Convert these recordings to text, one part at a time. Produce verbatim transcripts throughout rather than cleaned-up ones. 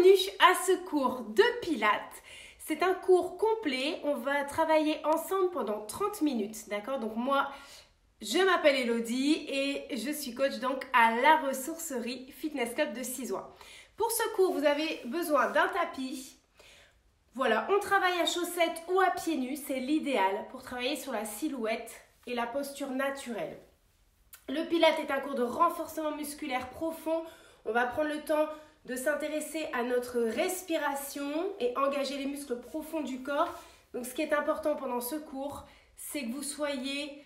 bienvenue à ce cours de Pilates. C'est un cours complet, on va travailler ensemble pendant trente minutes, d'accord? Donc moi, je m'appelle Elodie et je suis coach donc à la ressourcerie Fitness Club de Cysoing. Pour ce cours, vous avez besoin d'un tapis. Voilà, on travaille à chaussettes ou à pieds nus, c'est l'idéal pour travailler sur la silhouette et la posture naturelle. Le Pilates est un cours de renforcement musculaire profond. On va prendre le temps de s'intéresser à notre respiration et engager les muscles profonds du corps. Donc ce qui est important pendant ce cours, c'est que vous soyez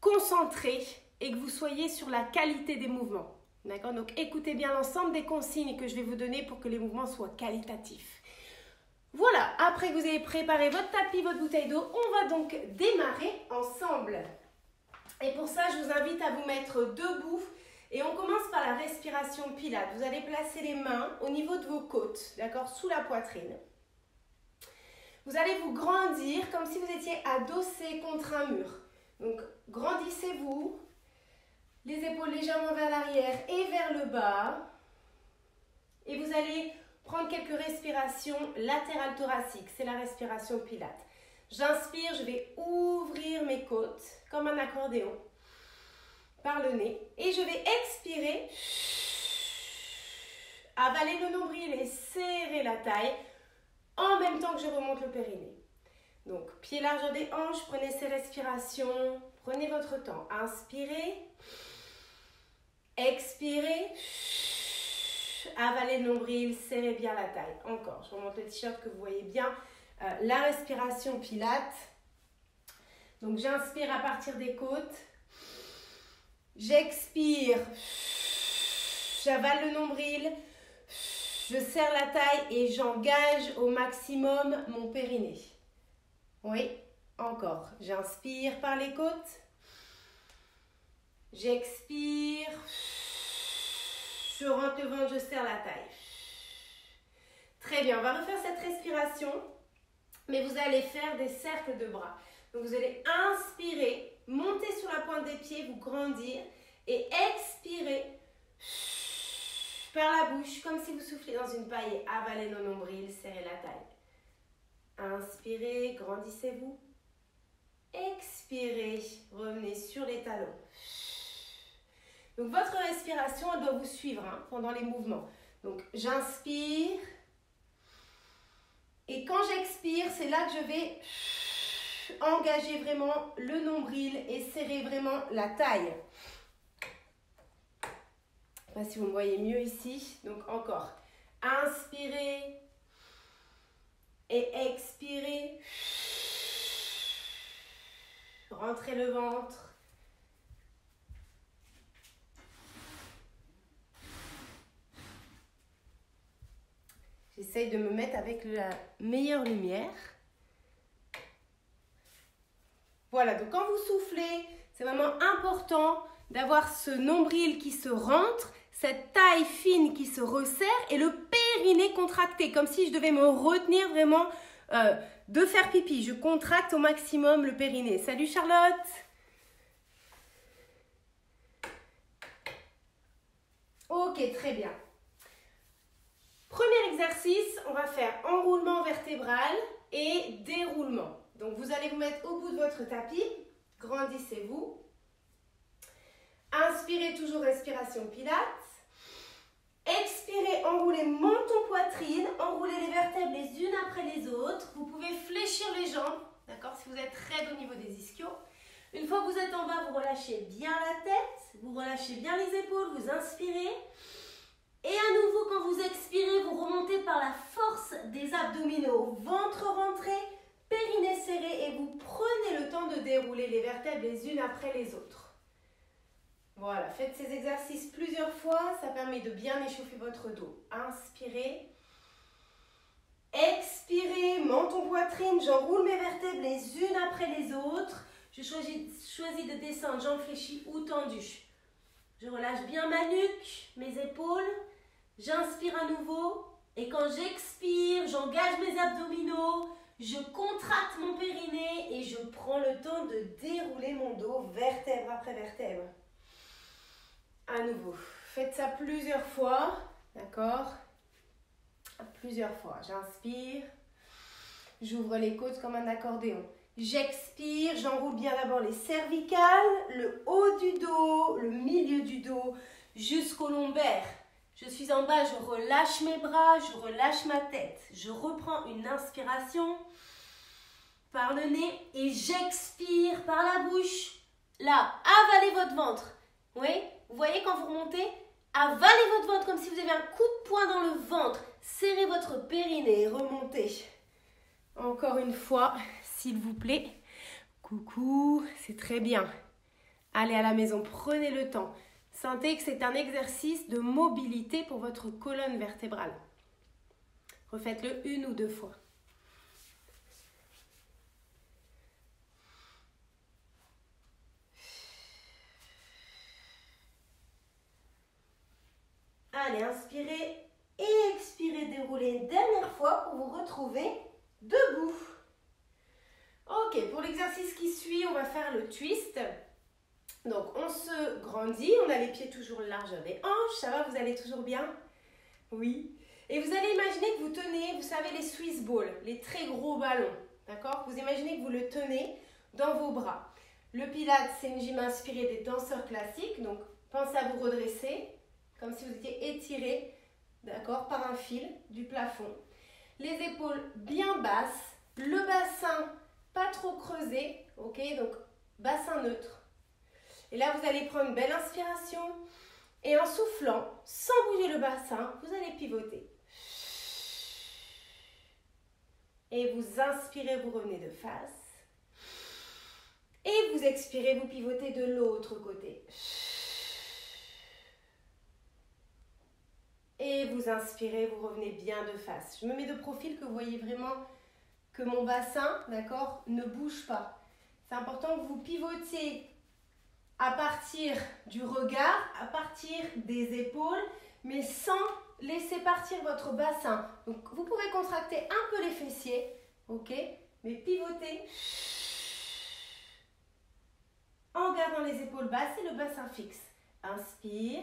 concentrés et que vous soyez sur la qualité des mouvements. D'accord ? Donc écoutez bien l'ensemble des consignes que je vais vous donner pour que les mouvements soient qualitatifs. Voilà, après que vous avez préparé votre tapis, votre bouteille d'eau, on va donc démarrer ensemble. Et pour ça, je vous invite à vous mettre debout. Et on commence par la respiration Pilates. Vous allez placer les mains au niveau de vos côtes, d'accord, sous la poitrine. Vous allez vous grandir comme si vous étiez adossé contre un mur. Donc, grandissez-vous, les épaules légèrement vers l'arrière et vers le bas. Et vous allez prendre quelques respirations latérales thoraciques. C'est la respiration Pilates. J'inspire, je vais ouvrir mes côtes comme un accordéon. Par le nez et je vais expirer, avaler le nombril et serrer la taille en même temps que je remonte le périnée. Donc pied largeur des hanches, prenez ces respirations, prenez votre temps, inspirez, expirez, avaler le nombril, serrez bien la taille. Encore, je remonte le t-shirt que vous voyez bien, euh, la respiration Pilates. Donc j'inspire à partir des côtes. J'expire, j'avale le nombril, je serre la taille et j'engage au maximum mon périnée. Oui, encore. J'inspire par les côtes, j'expire, je rentre le ventre, je serre la taille. Très bien, on va refaire cette respiration, mais vous allez faire des cercles de bras. Donc vous allez inspirer. Montez sur la pointe des pieds, vous grandir et expirez par la bouche comme si vous souffliez dans une paille et avalez nos nombrils, serrez la taille. Inspirez, grandissez-vous. Expirez, revenez sur les talons. Donc votre respiration, elle doit vous suivre hein, pendant les mouvements. Donc j'inspire et quand j'expire, c'est là que je vais... Engagez vraiment le nombril et serrez vraiment la taille. Je ne sais pas si vous me voyez mieux ici. Donc encore, inspirez et expirez. Rentrez le ventre. J'essaye de me mettre avec la meilleure lumière. Voilà, donc quand vous soufflez, c'est vraiment important d'avoir ce nombril qui se rentre, cette taille fine qui se resserre et le périnée contracté, comme si je devais me retenir vraiment euh, de faire pipi. Je contracte au maximum le périnée. Salut Charlotte! Ok, très bien. Premier exercice, on va faire enroulement vertébral et déroulement. Donc, vous allez vous mettre au bout de votre tapis. Grandissez-vous. Inspirez, toujours respiration Pilates. Expirez, enroulez menton poitrine. Enroulez les vertèbres les unes après les autres. Vous pouvez fléchir les jambes, d'accord, si vous êtes raide au niveau des ischios. Une fois que vous êtes en bas, vous relâchez bien la tête. Vous relâchez bien les épaules. Vous inspirez. Et à nouveau, quand vous expirez, vous remontez par la force des abdominaux. Ventre rentré. Périnée serré et vous prenez le temps de dérouler les vertèbres les unes après les autres. Voilà, faites ces exercices plusieurs fois, ça permet de bien échauffer votre dos. Inspirez, expirez, menton poitrine, j'enroule mes vertèbres les unes après les autres. Je choisis, choisis de descendre, jambes fléchies ou tendues. Je relâche bien ma nuque, mes épaules, j'inspire à nouveau et quand j'expire, j'engage mes abdominaux. Je contracte mon périnée et je prends le temps de dérouler mon dos vertèbre après vertèbre. À nouveau, faites ça plusieurs fois, d'accord? plusieurs fois. J'inspire, j'ouvre les côtes comme un accordéon. J'expire, j'enroule bien d'abord les cervicales, le haut du dos, le milieu du dos, jusqu'au lombaire. Je suis en bas, je relâche mes bras, je relâche ma tête. Je reprends une inspiration par le nez et j'expire par la bouche. Là, avalez votre ventre. Oui, vous voyez quand vous remontez, avalez votre ventre comme si vous avez un coup de poing dans le ventre. Serrez votre périnée et remontez. Encore une fois, s'il vous plaît. Coucou, c'est très bien. Allez à la maison, prenez le temps. Sentez que c'est un exercice de mobilité pour votre colonne vertébrale. Refaites-le une ou deux fois. Allez, inspirez et expirez, déroulez une dernière fois pour vous retrouver debout. Ok, pour l'exercice qui suit, on va faire le twist. Donc, on se grandit, on a les pieds toujours larges des hanches. Ça va, vous allez toujours bien? Oui. Et vous allez imaginer que vous tenez, vous savez, les Swiss balls, les très gros ballons, d'accord? Vous imaginez que vous le tenez dans vos bras. Le pilates, c'est une gym inspirée des danseurs classiques. Donc, pensez à vous redresser, comme si vous étiez étiré, d'accord, par un fil du plafond. Les épaules bien basses, le bassin pas trop creusé, ok, donc bassin neutre. Et là, vous allez prendre une belle inspiration et en soufflant, sans bouger le bassin, vous allez pivoter. Et vous inspirez, vous revenez de face. Et vous expirez, vous pivotez de l'autre côté. Et vous inspirez, vous revenez bien de face. Je me mets de profil que vous voyez vraiment que mon bassin, d'accord, ne bouge pas. C'est important que vous pivotiez à partir du regard, à partir des épaules, mais sans laisser partir votre bassin. Donc, vous pouvez contracter un peu les fessiers, ok, mais pivoter en gardant les épaules basses et le bassin fixe. Inspire.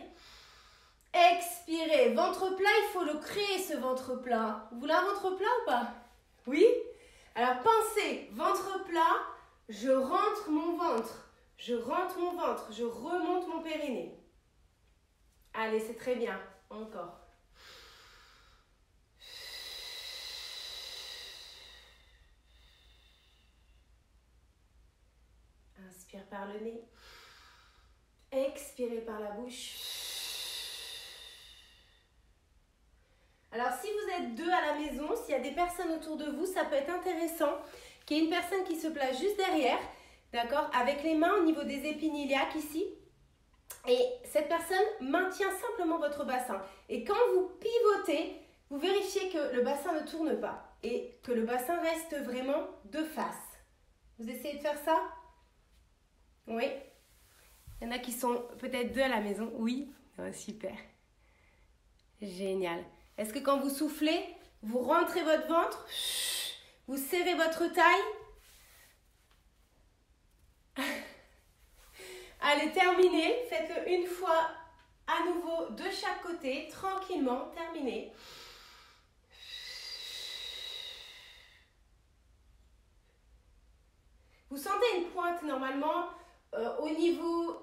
Expirez, ventre plat, il faut le créer ce ventre plat. Vous voulez un ventre plat ou pas? Oui? Alors pensez, ventre plat, je rentre mon ventre, je rentre mon ventre, je remonte mon périnée. Allez, c'est très bien, encore. Inspire par le nez, expirez par la bouche. Alors, si vous êtes deux à la maison, s'il y a des personnes autour de vous, ça peut être intéressant qu'il y ait une personne qui se place juste derrière, d'accord, avec les mains au niveau des épines iliaques ici. Et cette personne maintient simplement votre bassin. Et quand vous pivotez, vous vérifiez que le bassin ne tourne pas et que le bassin reste vraiment de face. Vous essayez de faire ça? Oui. Il y en a qui sont peut-être deux à la maison. Oui. Oh, super. Génial. Est-ce que quand vous soufflez, vous rentrez votre ventre, vous serrez votre taille? Allez, terminez. Faites-le une fois à nouveau de chaque côté, tranquillement, terminez. Vous sentez une pointe normalement euh, au niveau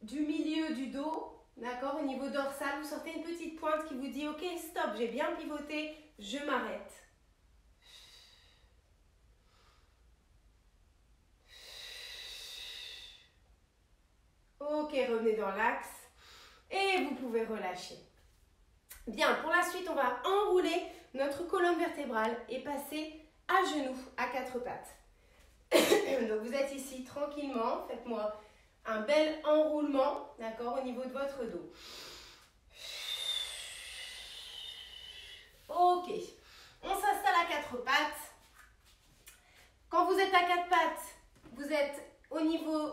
du milieu du dos. D'accord, au niveau dorsal, vous sortez une petite pointe qui vous dit « Ok, stop, j'ai bien pivoté, je m'arrête. » Ok, revenez dans l'axe et vous pouvez relâcher. Bien, pour la suite, on va enrouler notre colonne vertébrale et passer à genoux, à quatre pattes. Donc, vous êtes ici tranquillement, faites-moi un bel enroulement, d'accord, au niveau de votre dos. Ok, on s'installe à quatre pattes. Quand vous êtes à quatre pattes, vous êtes au niveau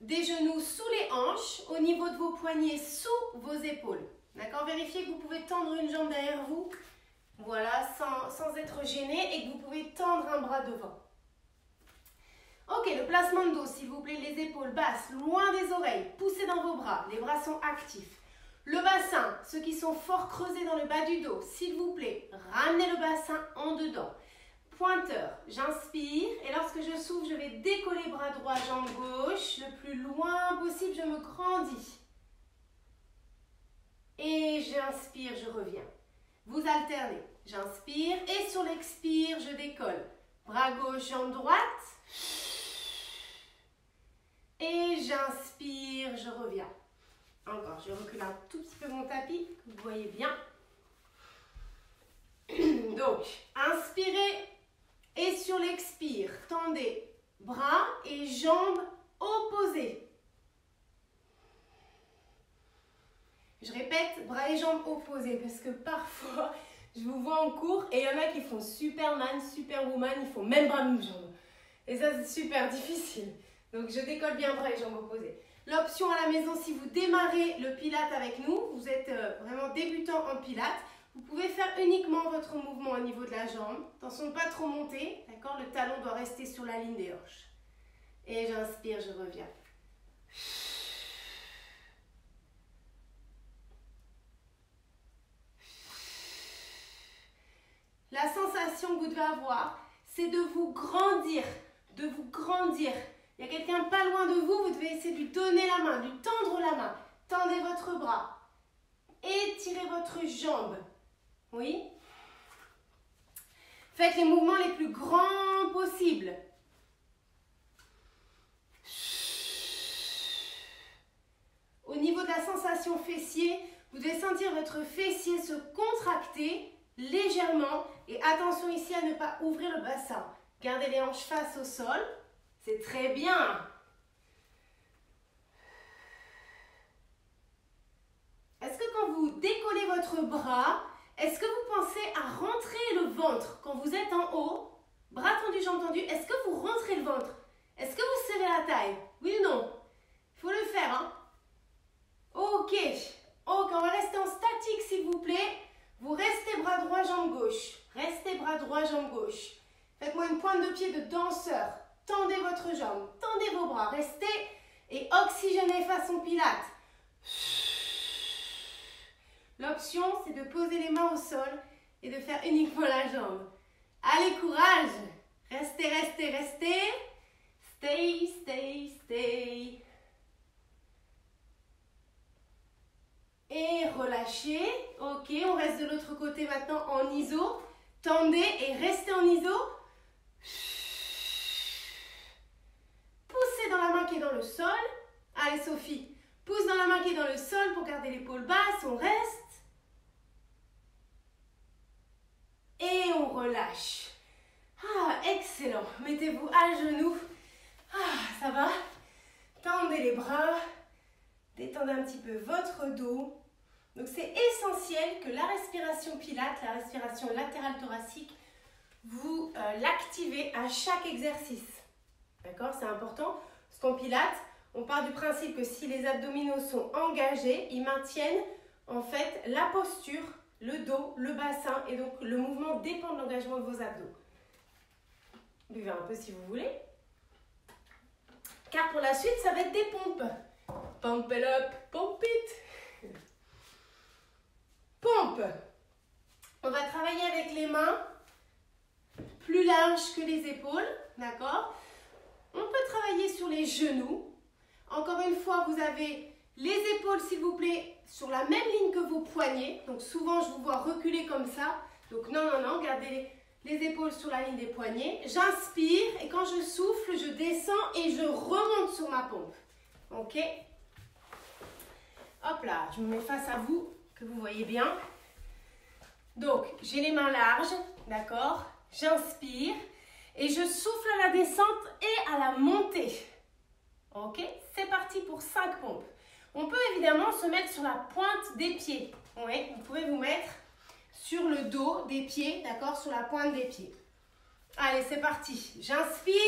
des genoux sous les hanches, au niveau de vos poignets sous vos épaules. D'accord, vérifiez que vous pouvez tendre une jambe derrière vous, voilà, sans, sans être gêné, et que vous pouvez tendre un bras devant. Ok, le placement de dos, s'il vous plaît, les épaules basses, loin des oreilles, poussez dans vos bras, les bras sont actifs. Le bassin, ceux qui sont fort creusés dans le bas du dos, s'il vous plaît, ramenez le bassin en dedans. Pointeur, j'inspire et lorsque je souffle, je vais décoller bras droit, jambe gauche, le plus loin possible, je me grandis. Et j'inspire, je reviens. Vous alternez, j'inspire et sur l'expire, je décolle. Bras gauche, jambe droite. Et j'inspire, je reviens. Encore, je recule un tout petit peu mon tapis, que vous voyez bien. Donc, inspirez et sur l'expire, tendez bras et jambes opposés. Je répète, bras et jambes opposés parce que parfois, je vous vois en cours et il y en a qui font Superman, Superwoman, ils font même bras, même jambes. Et ça, c'est super difficile. Donc, je décolle bien bras et jambes opposés. L'option à la maison, si vous démarrez le pilate avec nous, vous êtes vraiment débutant en pilate, vous pouvez faire uniquement votre mouvement au niveau de la jambe. Attention de ne pas trop monter, d'accord? Le talon doit rester sur la ligne des hanches. Et j'inspire, je reviens. La sensation que vous devez avoir, c'est de vous grandir, de vous grandir. Il y a quelqu'un pas loin de vous, vous devez essayer de lui donner la main, de lui tendre la main. Tendez votre bras, étirez votre jambe, oui. Faites les mouvements les plus grands possibles. Au niveau de la sensation fessier, vous devez sentir votre fessier se contracter légèrement. Et attention ici à ne pas ouvrir le bassin. Gardez les hanches face au sol. C'est très bien. Est-ce que quand vous décollez votre bras, est-ce que vous pensez à rentrer le ventre quand vous êtes en haut, bras tendu, jambes tendues, est-ce que vous rentrez le ventre? Est-ce que vous serrez la taille? Oui ou non? Il faut le faire, hein? Ok. Ok, on va rester en statique, s'il vous plaît. Vous restez bras droit, jambe gauche. Restez bras droit, jambe gauche. Faites-moi une pointe de pied de danseur. Tendez votre jambe, tendez vos bras, restez et oxygénez façon pilate. L'option, c'est de poser les mains au sol et de faire uniquement la jambe. Allez, courage! Restez, restez, restez. Stay, stay, stay. Et relâchez. Ok, on reste de l'autre côté maintenant en iso. Tendez et restez en iso. Poussez dans la main qui est dans le sol. Allez Sophie, pousse dans la main qui est dans le sol pour garder l'épaule basse, on reste. Et on relâche. Ah, excellent. Mettez-vous à genoux. Ah, ça va. Tendez les bras. Détendez un petit peu votre dos. Donc c'est essentiel que la respiration pilate, la respiration latérale thoracique, vous euh, l'activez à chaque exercice. D'accord, c'est important, parce qu'en pilates, on part du principe que si les abdominaux sont engagés, ils maintiennent en fait la posture, le dos, le bassin, et donc le mouvement dépend de l'engagement de vos abdos. Buvez un peu si vous voulez. Car pour la suite, ça va être des pompes. Pump it up, pump it. Pompe. On va travailler avec les mains plus larges que les épaules, d'accord? On peut travailler sur les genoux. Encore une fois, vous avez les épaules, s'il vous plaît, sur la même ligne que vos poignets. Donc souvent, je vous vois reculer comme ça. Donc non, non, non, gardez les épaules sur la ligne des poignets. J'inspire et quand je souffle, je descends et je remonte sur ma pompe. Ok? Hop là, je me mets face à vous, que vous voyez bien. Donc, j'ai les mains larges, d'accord? J'inspire. Et je souffle à la descente et à la montée. Ok, c'est parti pour cinq pompes. On peut évidemment se mettre sur la pointe des pieds. Oui, vous pouvez vous mettre sur le dos des pieds, d'accord, sur la pointe des pieds. Allez, c'est parti. J'inspire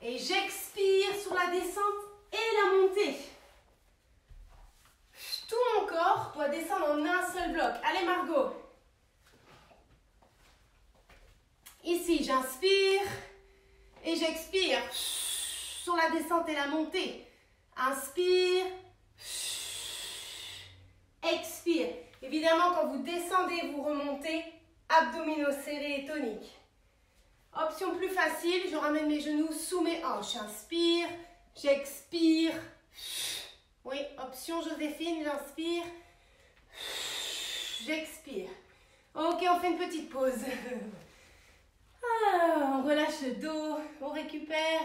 et j'expire sur la descente et la montée. Tout mon corps doit descendre en un seul bloc. Allez, Margot. Ici, j'inspire et j'expire sur la descente et la montée. Inspire expire. Évidemment, quand vous descendez, vous remontez, abdominaux serrés et toniques. Option plus facile, je ramène mes genoux sous mes hanches. Inspire, j'expire. Oui, option Joséphine, j'inspire, j'expire. Ok, on fait une petite pause. Ah, on relâche le dos, on récupère.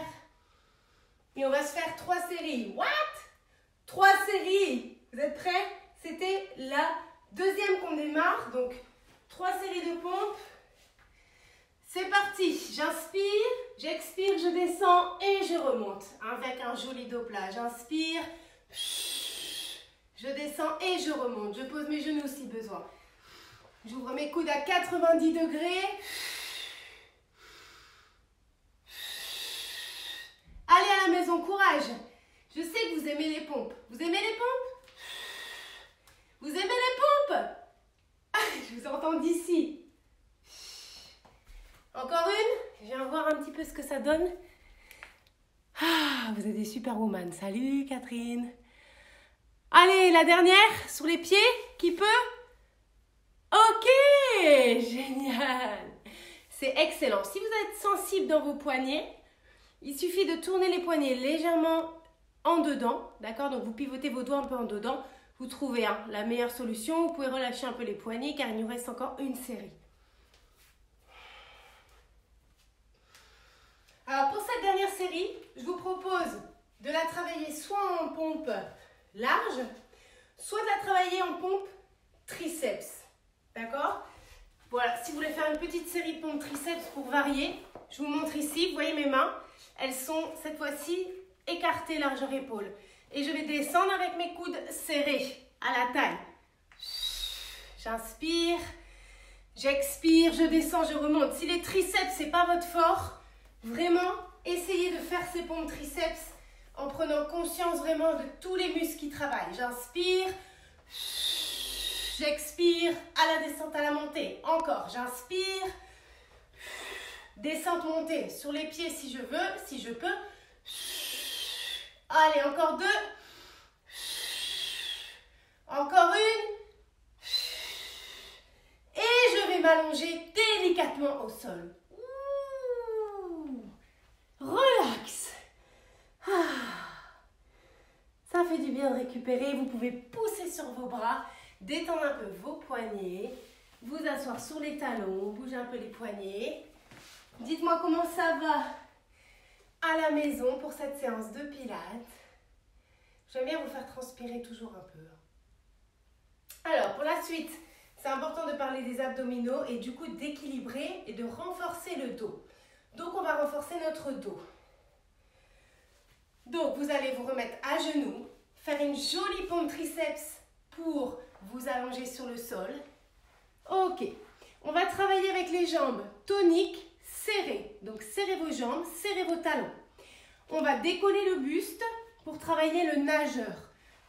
Et on va se faire trois séries. What? Trois séries. Vous êtes prêts? C'était la deuxième qu'on démarre. Donc, trois séries de pompes. C'est parti. J'inspire, j'expire, je descends et je remonte. Avec un joli dopplat. J'inspire, je descends et je remonte. Je pose mes genoux si besoin. J'ouvre mes coudes à quatre-vingt-dix degrés. Allez à la maison, courage. Je sais que vous aimez les pompes. Vous aimez les pompes? Vous aimez les pompes? Ah, je vous entends d'ici. Encore une. Je viens voir un petit peu ce que ça donne. Ah, vous êtes des superwoman. Salut Catherine. Allez, la dernière sur les pieds. Qui peut? Ok, génial. C'est excellent. Si vous êtes sensible dans vos poignets, il suffit de tourner les poignets légèrement en dedans, d'accord? Donc, vous pivotez vos doigts un peu en dedans. Vous trouvez hein, la meilleure solution. Vous pouvez relâcher un peu les poignets car il nous reste encore une série. Alors, pour cette dernière série, je vous propose de la travailler soit en pompe large, soit de la travailler en pompe triceps, d'accord? Voilà, si vous voulez faire une petite série de pompes triceps pour varier, je vous montre ici, vous voyez mes mains? Elles sont cette fois-ci écartées largeur épaule. Et je vais descendre avec mes coudes serrés à la taille. J'inspire, j'expire, je descends, je remonte. Si les triceps, ce n'est pas votre fort, vraiment, essayez de faire ces pompes triceps en prenant conscience vraiment de tous les muscles qui travaillent. J'inspire, j'expire, à la descente, à la montée. Encore, j'inspire. Descente, montée sur les pieds si je veux, si je peux. Allez, encore deux. Encore une. Et je vais m'allonger délicatement au sol. Ouh, relax. Ah, ça fait du bien de récupérer. Vous pouvez pousser sur vos bras, détendre un peu vos poignets, vous asseoir sur les talons, bouger un peu les poignets. Dites-moi comment ça va à la maison pour cette séance de pilates. J'aime bien vous faire transpirer toujours un peu. Alors, pour la suite, c'est important de parler des abdominaux et du coup d'équilibrer et de renforcer le dos. Donc, on va renforcer notre dos. Donc, vous allez vous remettre à genoux, faire une jolie pompe triceps pour vous allonger sur le sol. Ok. On va travailler avec les jambes toniques, serrées. Donc, serrez vos jambes, serrez vos talons. On va décoller le buste pour travailler le nageur.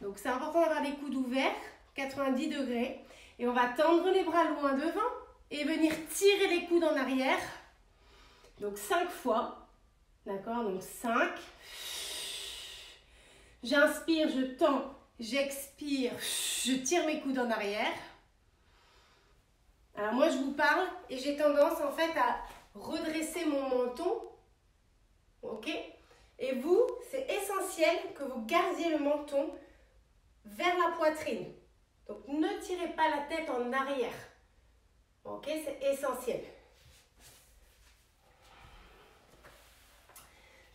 Donc, c'est important d'avoir les coudes ouverts, quatre-vingt-dix degrés. Et on va tendre les bras loin devant et venir tirer les coudes en arrière. Donc, cinq fois. D'accord? Donc, cinq. J'inspire, je tends, j'expire, je tire mes coudes en arrière. Alors moi, je vous parle et j'ai tendance en fait à redresser mon menton, ok? Et vous, c'est essentiel que vous gardiez le menton vers la poitrine. Donc, ne tirez pas la tête en arrière, ok? C'est essentiel.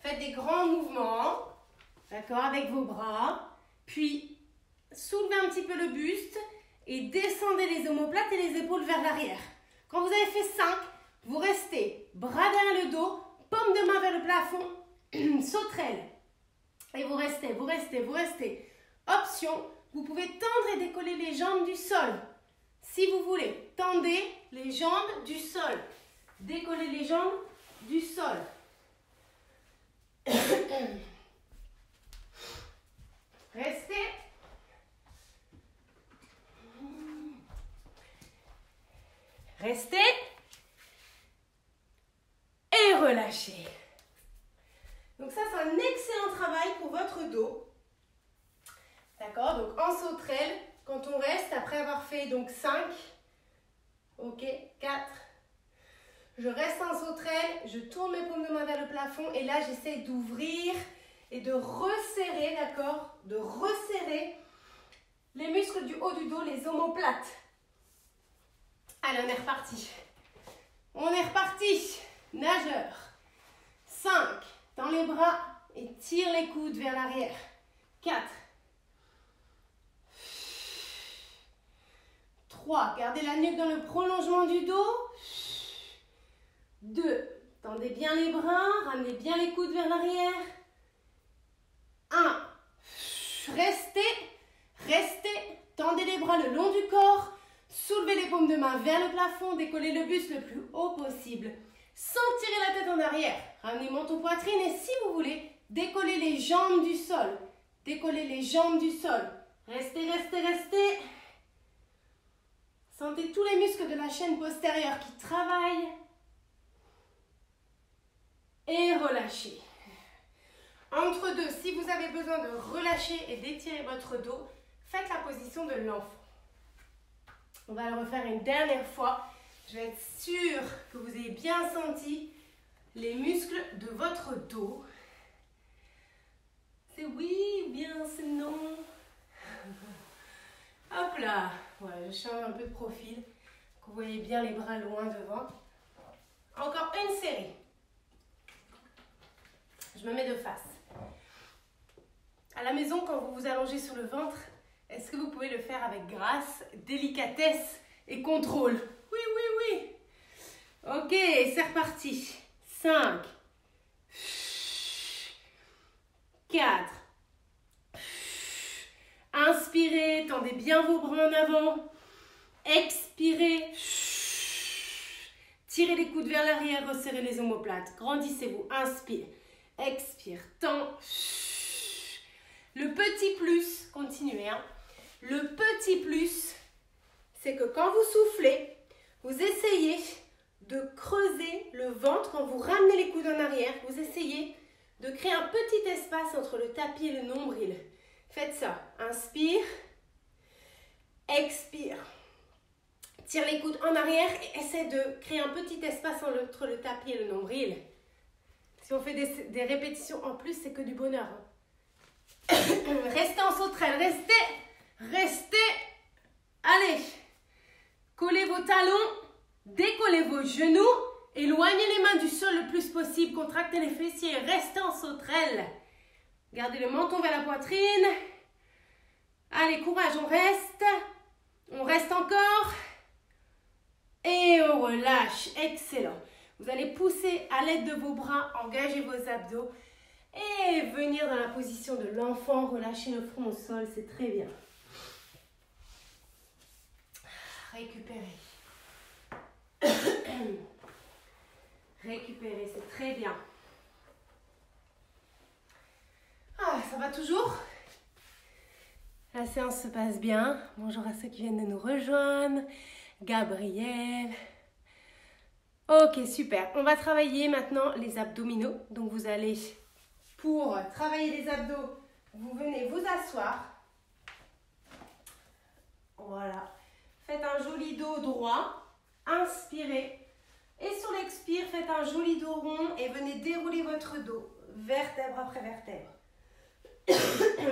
Faites des grands mouvements, d'accord, avec vos bras. Puis, soulevez un petit peu le buste. Et descendez les omoplates et les épaules vers l'arrière. Quand vous avez fait cinq, vous restez bras derrière le dos, paume de main vers le plafond, sauterelle. Et vous restez, vous restez, vous restez. Option, vous pouvez tendre et décoller les jambes du sol. Si vous voulez, tendez les jambes du sol. Décollez les jambes du sol. Restez. Restez et relâchez. Donc ça, c'est un excellent travail pour votre dos. D'accord? Donc en sauterelle, Quand on reste, après avoir fait donc cinq, ok, quatre, je reste en sauterelle, je tourne mes paumes de main vers le plafond et là j'essaie d'ouvrir et de resserrer, d'accord, de resserrer les muscles du haut du dos, les omoplates. Allez, on est reparti. On est reparti. Nageur. cinq. Dans les bras et tire les coudes vers l'arrière. quatre. trois. Gardez la nuque dans le prolongement du dos. deux. Tendez bien les bras. Ramenez bien les coudes vers l'arrière. un. Restez. Restez. Tendez les bras le long du corps. Soulevez les paumes de main vers le plafond, décollez le buste le plus haut possible, sans tirer la tête en arrière. Ramenez menton poitrine et si vous voulez, décollez les jambes du sol. Décollez les jambes du sol. Restez, restez, restez. Sentez tous les muscles de la chaîne postérieure qui travaillent. Et relâchez. Entre deux, si vous avez besoin de relâcher et d'étirer votre dos, faites la position de l'enfant. On va le refaire une dernière fois. Je vais être sûre que vous ayez bien senti les muscles de votre dos. C'est oui, bien, c'est non. Hop là. Voilà, je change un peu de profil. Vous voyez bien les bras loin devant. Encore une série. Je me mets de face. À la maison, quand vous vous allongez sur le ventre, est-ce que vous pouvez le faire avec grâce, délicatesse et contrôle? Oui, oui, oui. Ok, c'est reparti. cinq. quatre. Inspirez, tendez bien vos bras en avant. Expirez. Tirez les coudes vers l'arrière, resserrez les omoplates. Grandissez-vous, inspire. Expire, tend. Le petit plus, continuez, hein. Le petit plus, c'est que quand vous soufflez, vous essayez de creuser le ventre. Quand vous ramenez les coudes en arrière, vous essayez de créer un petit espace entre le tapis et le nombril. Faites ça. Inspire. Expire. Tire les coudes en arrière et essaie de créer un petit espace entre le tapis et le nombril. Si on fait des, des répétitions en plus, c'est que du bonheur. Hein. Restez en sauterelle. Restez. Restez, allez, collez vos talons, décollez vos genoux, éloignez les mains du sol le plus possible, contractez les fessiers, restez en sauterelle. Gardez le menton vers la poitrine. Allez, courage, on reste, on reste encore et on relâche. Excellent. Vous allez pousser à l'aide de vos bras, engagez vos abdos et venir dans la position de l'enfant, relâchez le front au sol, c'est très bien. Récupérer. Récupérer, c'est très bien. Ah, ça va toujours? La séance se passe bien. Bonjour à ceux qui viennent de nous rejoindre. Gabriel. Ok, super. On va travailler maintenant les abdominaux. Donc, vous allez, pour travailler les abdos, vous venez vous asseoir. Voilà. Faites un joli dos droit, inspirez et sur l'expire, faites un joli dos rond et venez dérouler votre dos, vertèbre après vertèbre.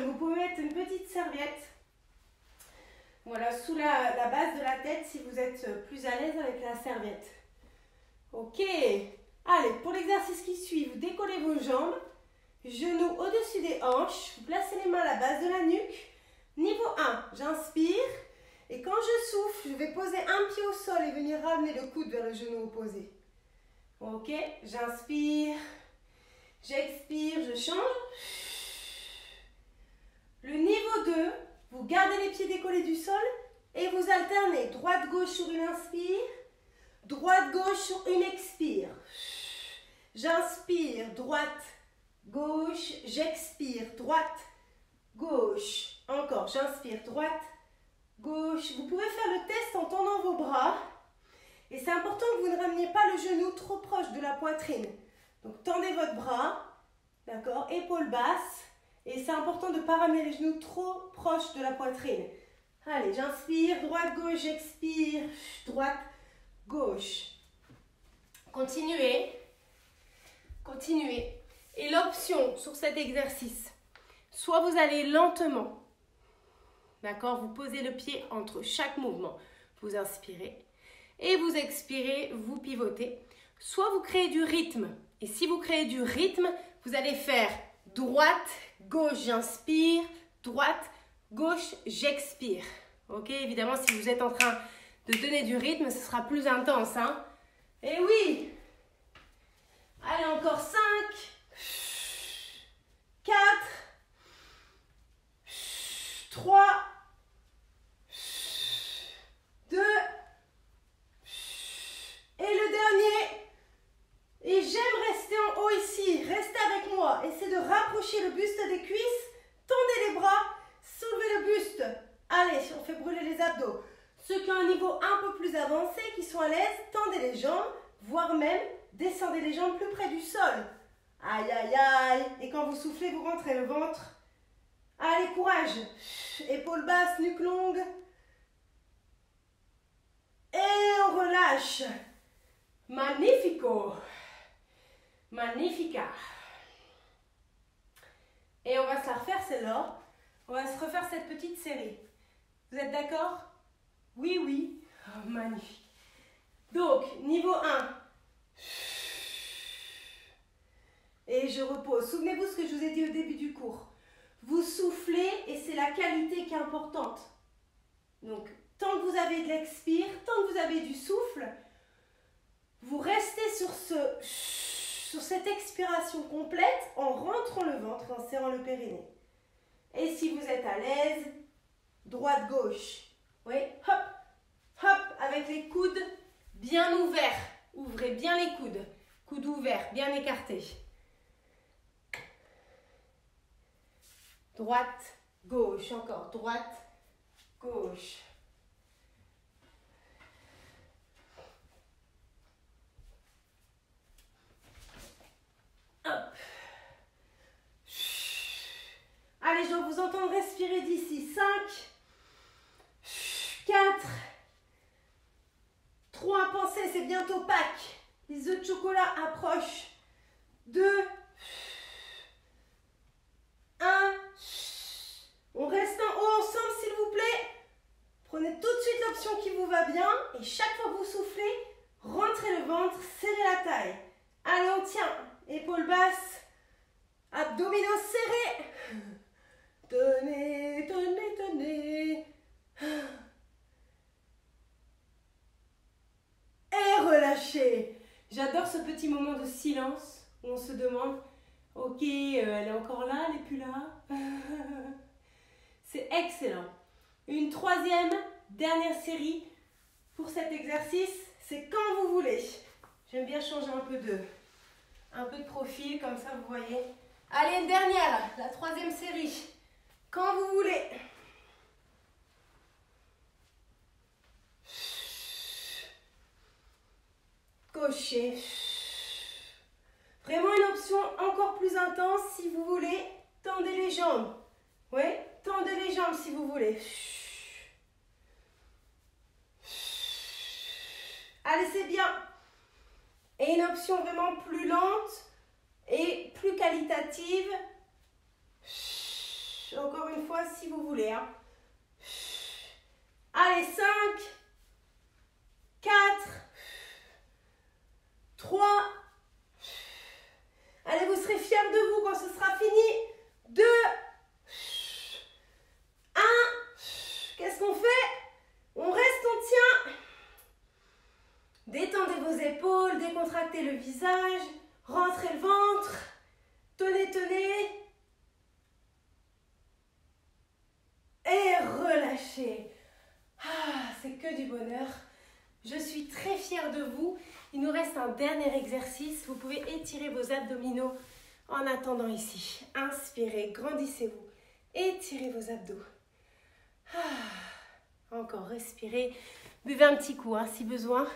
Vous pouvez mettre une petite serviette, voilà, sous la, la base de la tête si vous êtes plus à l'aise avec la serviette. Ok, allez, pour l'exercice qui suit, vous décollez vos jambes, genoux au-dessus des hanches, vous placez les mains à la base de la nuque. Niveau un, j'inspire. Et quand je souffle, je vais poser un pied au sol et venir ramener le coude vers le genou opposé. Ok, j'inspire, j'expire, je change. Le niveau deux, vous gardez les pieds décollés du sol et vous alternez droite-gauche sur une inspire, droite-gauche sur une expire. J'inspire, droite-gauche, j'expire, droite-gauche. Encore, j'inspire, droite gauche. Vous pouvez faire le test en tendant vos bras. Et c'est important que vous ne rameniez pas le genou trop proche de la poitrine. Donc, tendez votre bras, d'accord, épaule basse. Et c'est important de ne pas ramener les genoux trop proche de la poitrine. Allez, j'inspire, droite, gauche, j'expire, droite, gauche. Continuez, continuez. Et l'option sur cet exercice, soit vous allez lentement, d'accord, vous posez le pied entre chaque mouvement, vous inspirez et vous expirez, vous pivotez. Soit vous créez du rythme. Et si vous créez du rythme, vous allez faire droite, gauche, j'inspire, droite, gauche, j'expire. Ok, évidemment, si vous êtes en train de donner du rythme, ce sera plus intense, hein. Et oui. Allez, encore cinq, quatre, trois, deux. Et le dernier. Et j'aime rester en haut ici. Restez avec moi. Essayez de rapprocher le buste des cuisses. Tendez les bras. Soulevez le buste. Allez, on fait brûler les abdos. Ceux qui ont un niveau un peu plus avancé, qui sont à l'aise, tendez les jambes, voire même descendez les jambes plus près du sol. Aïe, aïe, aïe. Et quand vous soufflez, vous rentrez le ventre. Allez, courage. Épaules basses, nuque longue. Et on relâche. Magnifico. Magnifica. Et on va se la refaire, celle-là. On va se refaire cette petite série. Vous êtes d'accord? Oui, oui. Oh, magnifique. Donc, niveau un. Et je repose. Souvenez-vous ce que je vous ai dit au début du cours. Vous soufflez et c'est la qualité qui est importante. Donc, tant que vous avez de l'expire, tant que vous avez du souffle, vous restez sur, ce, sur cette expiration complète en rentrant le ventre et en serrant le périnée. Et si vous êtes à l'aise, droite-gauche. Oui, hop, hop, avec les coudes bien ouverts. Ouvrez bien les coudes. Coudes ouverts, bien écartés. Droite, gauche, encore. Droite, gauche. Hop. Allez, je dois vous entendre respirer d'ici. cinq, quatre, trois, pensez, c'est bientôt Pâques. Les œufs de chocolat approchent. deux, un. On reste en haut ensemble, s'il vous plaît. Prenez tout de suite l'option qui vous va bien. Et chaque fois que vous soufflez, rentrez le ventre, serrez la taille. Allez, on tient. Épaules basses, abdominaux serrés. Tenez, tenez, tenez. Et relâchez. J'adore ce petit moment de silence où on se demande, ok, elle est encore là, elle n'est plus là. C'est excellent. Une troisième, dernière série pour cet exercice, c'est quand vous voulez. J'aime bien changer un peu de, un peu de profil, comme ça vous voyez. Allez, une dernière, la troisième série, quand vous voulez. Cocher. Vraiment une option encore plus intense si vous voulez. Tendez les jambes. Oui, tendez les jambes si vous voulez. Allez, c'est bien. Et une option vraiment plus lente et plus qualitative. Encore une fois, si vous voulez. Hein. Allez, cinq, quatre, trois. Allez, vous serez fiers de vous quand ce sera fini. deux, un. Qu'est-ce qu'on fait? On reste, on tient. Détendez vos épaules, décontractez le visage, rentrez le ventre. Tenez, tenez. Et relâchez. Ah, c'est que du bonheur. Je suis très fière de vous. Il nous reste un dernier exercice. Vous pouvez étirer vos abdominaux en attendant ici. Inspirez, grandissez-vous. Étirez vos abdos. Ah, encore, respirez. Buvez un petit coup hein, si besoin.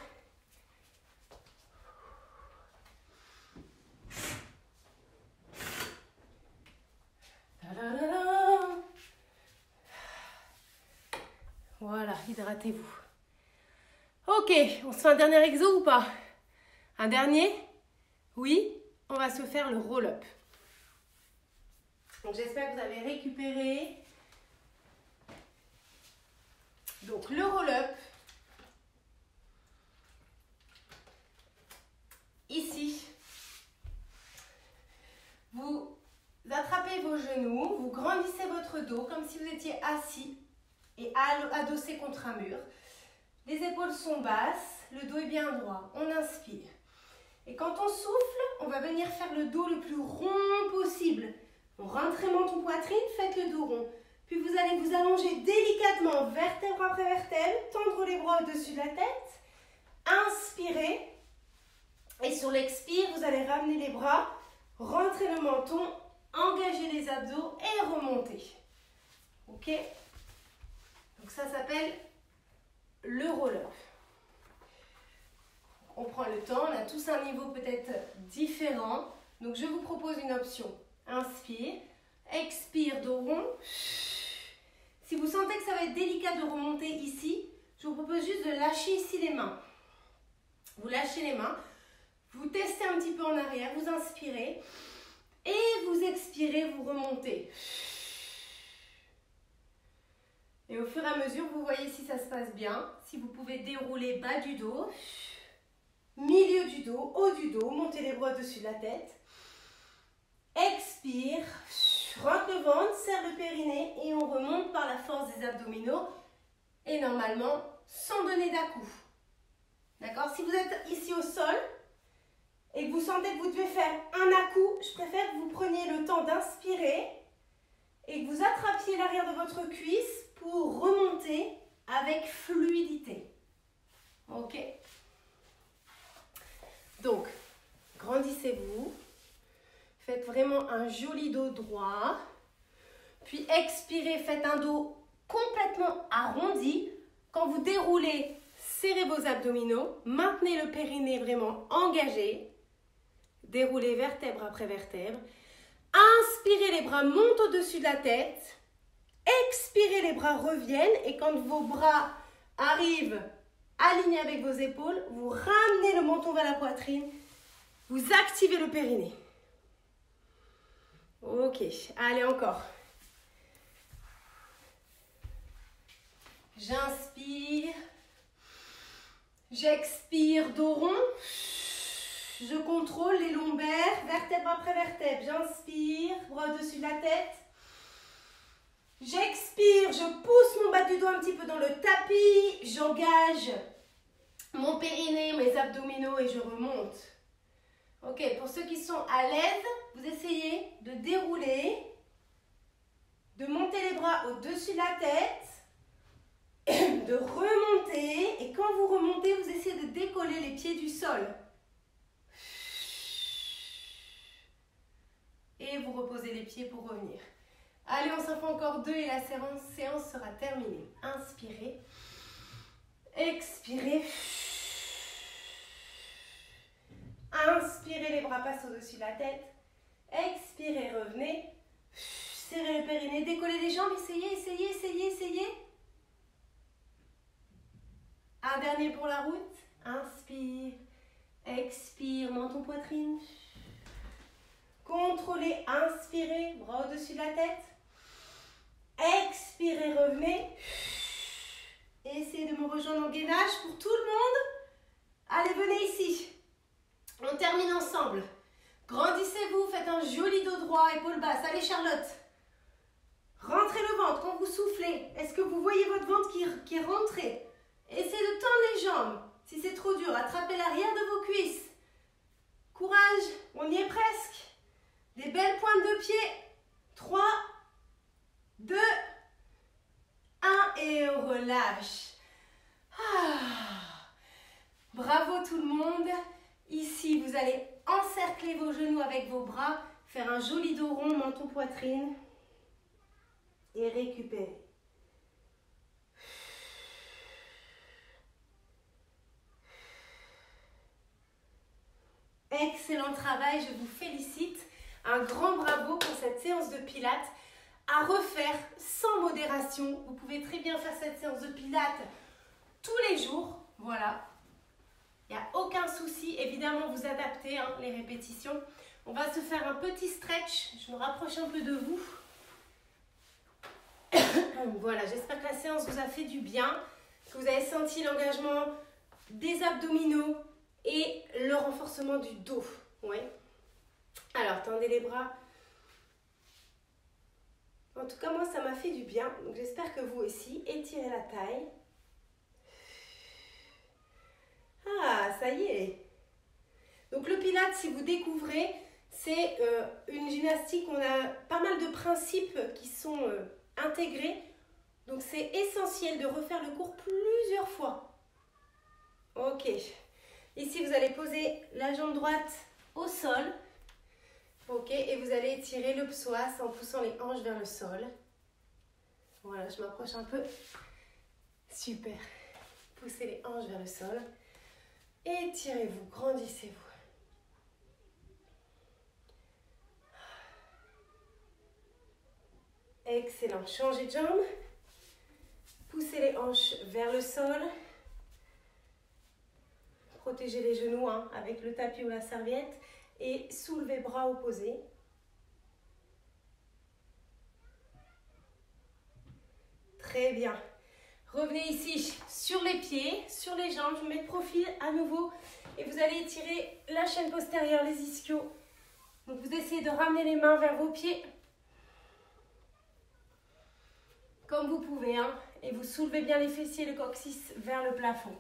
Hydratez-vous. Ok, on se fait un dernier exo ou pas? Un dernier? Oui, on va se faire le roll-up. Donc j'espère que vous avez récupéré. Donc le roll-up. Ici, vous attrapez vos genoux, vous grandissez votre dos comme si vous étiez assis et adossé contre un mur. Les épaules sont basses, le dos est bien droit. On inspire. Et quand on souffle, on va venir faire le dos le plus rond possible. On rentre et monte en poitrine, faites le dos rond. Puis vous allez vous allonger délicatement, vertèbre après vertèbre, tendre les bras au-dessus de la tête. Inspirez. Et sur l'expire, vous allez ramener les bras, rentrer le menton, engager les abdos et remonter. Ok? Donc ça s'appelle le roll-up. On prend le temps, on a tous un niveau peut-être différent. Donc je vous propose une option. Inspire, expire, dos rond. Si vous sentez que ça va être délicat de remonter ici, je vous propose juste de lâcher ici les mains. Vous lâchez les mains. Vous testez un petit peu en arrière, vous inspirez et vous expirez, vous remontez. Et au fur et à mesure, vous voyez si ça se passe bien, si vous pouvez dérouler bas du dos, milieu du dos, haut du dos, montez les bras au-dessus de la tête. Expire, rentre le ventre, serre le périnée et on remonte par la force des abdominaux et normalement sans donner d'à-coup. D'accord? Si vous êtes ici au sol, et que vous sentez que vous devez faire un à-coup, je préfère que vous preniez le temps d'inspirer et que vous attrapiez l'arrière de votre cuisse pour remonter avec fluidité. Ok? Donc, grandissez-vous. Faites vraiment un joli dos droit. Puis expirez, faites un dos complètement arrondi. Quand vous déroulez, serrez vos abdominaux. Maintenez le périnée vraiment engagé. Déroulez vertèbre après vertèbre. Inspirez, les bras montent au-dessus de la tête. Expirez, les bras reviennent. Et quand vos bras arrivent alignés avec vos épaules, vous ramenez le menton vers la poitrine. Vous activez le périnée. Ok, allez encore. J'inspire. J'expire, dos rond. Je contrôle les lombaires, vertèbre après vertèbre. J'inspire, bras au-dessus de la tête. J'expire, je pousse mon bas du dos un petit peu dans le tapis. J'engage mon périnée, mes abdominaux et je remonte. Ok, pour ceux qui sont à l'aise, vous essayez de dérouler, de monter les bras au-dessus de la tête, de remonter. Et quand vous remontez, vous essayez de décoller les pieds du sol. Et vous reposez les pieds pour revenir. Allez, on s'en fait encore deux et la séance, séance sera terminée. Inspirez. Expirez. Inspirez, les bras passent au-dessus de la tête. Expirez, revenez. Serrez le périnée, décollez les jambes. Essayez, essayez, essayez, essayez. Un dernier pour la route. Inspire. Expire, menton poitrine. Contrôlez, inspirez, bras au-dessus de la tête. Expirez, revenez. Essayez de me rejoindre en gainage pour tout le monde. Allez, venez ici. On termine ensemble. Grandissez-vous, faites un joli dos droit, épaules basses. Allez, Charlotte. Rentrez le ventre quand vous soufflez. Est-ce que vous voyez votre ventre qui, qui est rentré? Essayez de tendre les jambes. Si c'est trop dur, attrapez l'arrière de vos cuisses. Courage, on y est presque. Des belles pointes de pied. trois, deux, un et on relâche. Ah. Bravo tout le monde. Ici, vous allez encercler vos genoux avec vos bras, faire un joli dos rond, menton poitrine et récupérer. Excellent travail, je vous félicite. Un grand bravo pour cette séance de pilates à refaire sans modération. Vous pouvez très bien faire cette séance de pilates tous les jours, voilà. Il n'y a aucun souci, évidemment vous adaptez hein, les répétitions. On va se faire un petit stretch, je me rapproche un peu de vous. Voilà, j'espère que la séance vous a fait du bien, que vous avez senti l'engagement des abdominaux et le renforcement du dos. Ouais. Alors, tendez les bras. En tout cas, moi, ça m'a fait du bien. Donc, j'espère que vous aussi. Étirez la taille. Ah, ça y est. Donc, le Pilates, si vous découvrez, c'est euh, une gymnastique. On a pas mal de principes qui sont euh, intégrés. Donc, c'est essentiel de refaire le cours plusieurs fois. Ok. Ici, vous allez poser la jambe droite au sol. Ok, et vous allez étirer le psoas en poussant les hanches vers le sol. Voilà, je m'approche un peu. Super. Poussez les hanches vers le sol. Étirez-vous, grandissez-vous. Excellent. Changez de jambe. Poussez les hanches vers le sol. Protégez les genoux hein, avec le tapis ou la serviette. Et soulevez bras opposés. Très bien. Revenez ici sur les pieds, sur les jambes. Je vous mets de profil à nouveau. Et vous allez étirer la chaîne postérieure, les ischios. Donc vous essayez de ramener les mains vers vos pieds. Comme vous pouvez. Hein. Et vous soulevez bien les fessiers et le coccyx vers le plafond.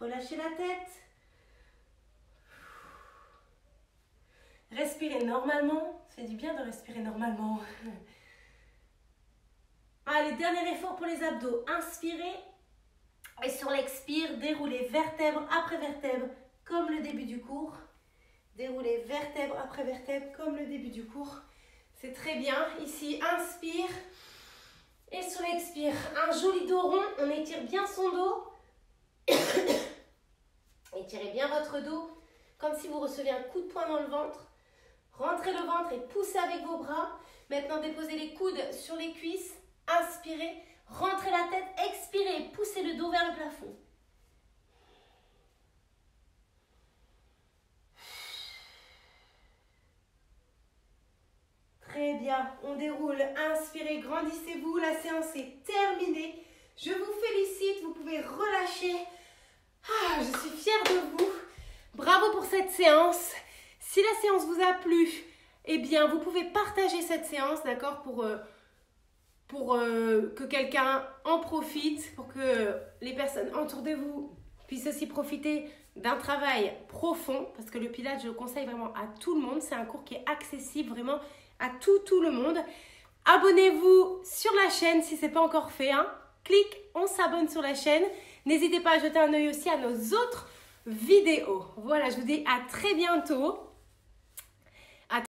Relâchez la tête. Respirez normalement, ça fait du bien de respirer normalement. Allez, dernier effort pour les abdos. Inspirez et sur l'expire, déroulez vertèbre après vertèbre comme le début du cours. Déroulez vertèbre après vertèbre comme le début du cours. C'est très bien. Ici, inspire et sur l'expire. Un joli dos rond, on étire bien son dos. Étirez bien votre dos comme si vous receviez un coup de poing dans le ventre. Rentrez le ventre et poussez avec vos bras. Maintenant, déposez les coudes sur les cuisses. Inspirez, rentrez la tête, expirez, poussez le dos vers le plafond. Très bien, on déroule. Inspirez, grandissez-vous. La séance est terminée. Je vous félicite, vous pouvez relâcher. Ah, je suis fière de vous. Bravo pour cette séance. Si la séance vous a plu, eh bien, vous pouvez partager cette séance, d'accord, pour, euh, pour euh, que quelqu'un en profite, pour que les personnes autour de vous puissent aussi profiter d'un travail profond, parce que le Pilates, je le conseille vraiment à tout le monde. C'est un cours qui est accessible vraiment à tout, tout le monde. Abonnez-vous sur la chaîne si ce n'est pas encore fait. Hein. Clique, on s'abonne sur la chaîne. N'hésitez pas à jeter un œil aussi à nos autres vidéos. Voilà, je vous dis à très bientôt.